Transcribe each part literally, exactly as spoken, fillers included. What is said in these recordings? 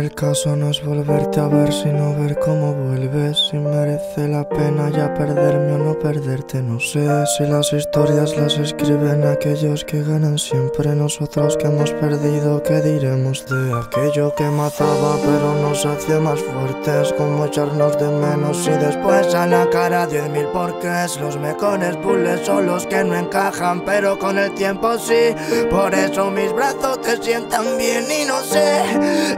El caso no es volverte a ver, sino ver cómo vuelves. Si merece la pena ya perderme o no perderte. No sé si las historias las escriben aquellos que ganan siempre. Nosotros que hemos perdido, ¿qué diremos de aquello que mataba pero nos hacía más fuertes? Como echarnos de menos y después a la cara diez mil porqués. Los mejores puzzles son los que no encajan, pero con el tiempo sí. Por eso mis brazos te sientan bien y no sé,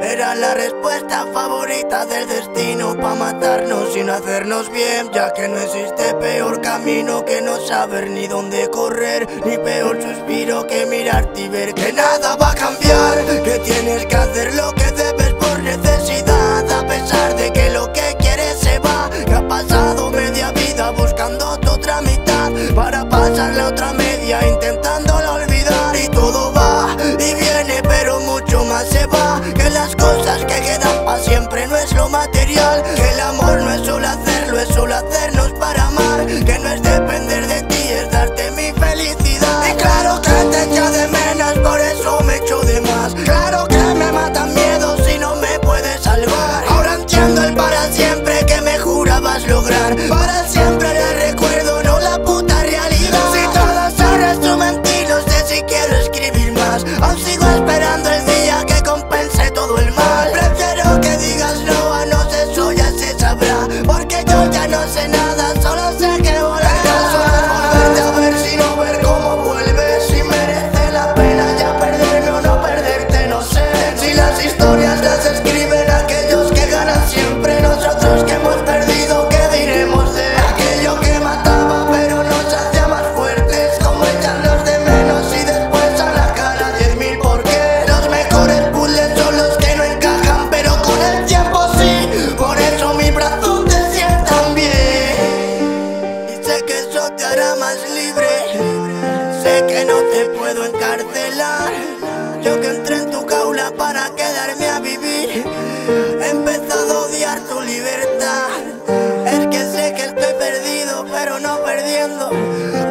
era la respuesta favorita del destino pa' matarnos sin hacernos bien, ya que no existe peor camino que no saber ni dónde correr, ni peor suspiro que mirarte y ver que nada va a cambiar, que tienes que hacer lo que debes por necesidad, a pesar de que lo que quieres se va, que ha pasado media vida buscando tu otra mitad para pasar la otra media intentándola olvidar, y todo va y viene pero mucho más se va, que las cosas que quedan pa' siempre no es lo material, que el amor no es solo hacerlo, es solo hacernos para amar, que no es depender de ti, es darte mi felicidad. Y claro que te echo de menos, por eso me echo de más, claro que me matan miedos si no me puedes salvar. Ahora entiendo el para siempre que me jurabas lograr, para siempre la recuerdo, no la puta realidad. Si todo se resume en ti, no sé si quiero escribir más, aún sigo esperando el día que compense todo el mal. Prefiero que digas no, a no sé, eso ya se sabrá, porque yo ya no sé nada, solo sé que volará. El caso no es volverte a ver, sino ver cómo vuelves. Si merece la pena ya perderme o no perderte, no sé. Si las historias las escriben aquellos que ganan siempre, nosotros que hemos perdido, ¿qué diremos de aquello que mataba pero nos hacía más fuertes? Como echarnos de menos y después a la cara diez mil porqués. Los mejores puzzles son los que no encajan, pero con el tiempo sí, por eso mis brazos te sientan bien. Y sé que eso te hará más libre, sé que no te puedo encarcelar. Yo que entré en tu jaula para quedarme a vivir, he empezado a odiar tu libertad. Es que sé que estoy perdido, pero no perdiendo,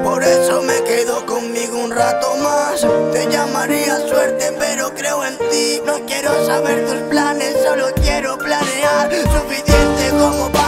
por eso me quedo conmigo un rato más. Te llamaría suerte, pero creo en ti. No quiero saber tus planes, solo quiero planear. Suficiente como para